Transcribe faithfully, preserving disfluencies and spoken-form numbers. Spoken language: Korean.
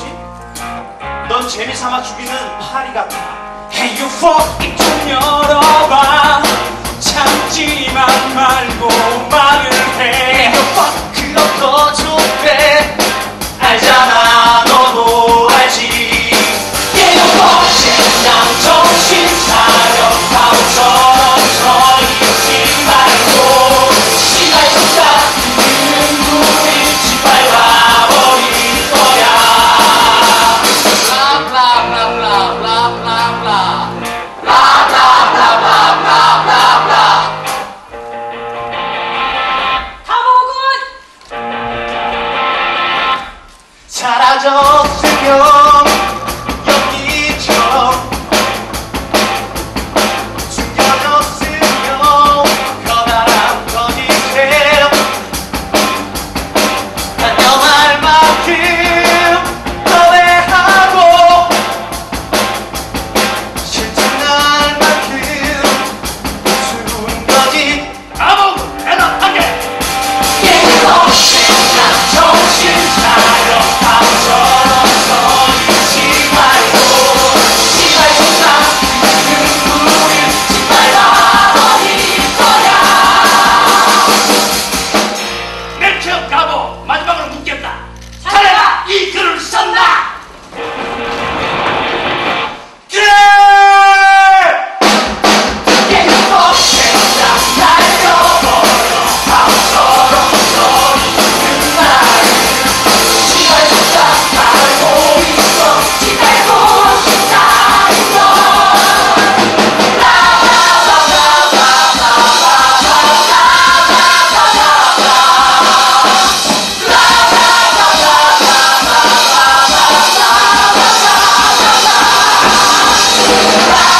거지? 넌 재미삼아 죽이는 파리 같아. Hey you fucking 좀 열어봐. 참지만 말고 말을 해. Hey you fuck 그런 거 좋대. 알잖아 너도 알지. Hey you fuck 신장 정신 차려. 바보처럼 서 있지 말고 시발 속삭 사라졌으면 연기처럼 숨겨졌으면 커다란 거짓에 안녕할 만큼 노래하고 실증날 만큼 우스운 거지. 아무 애나 한개 깨끗한 정신 차려. Bye.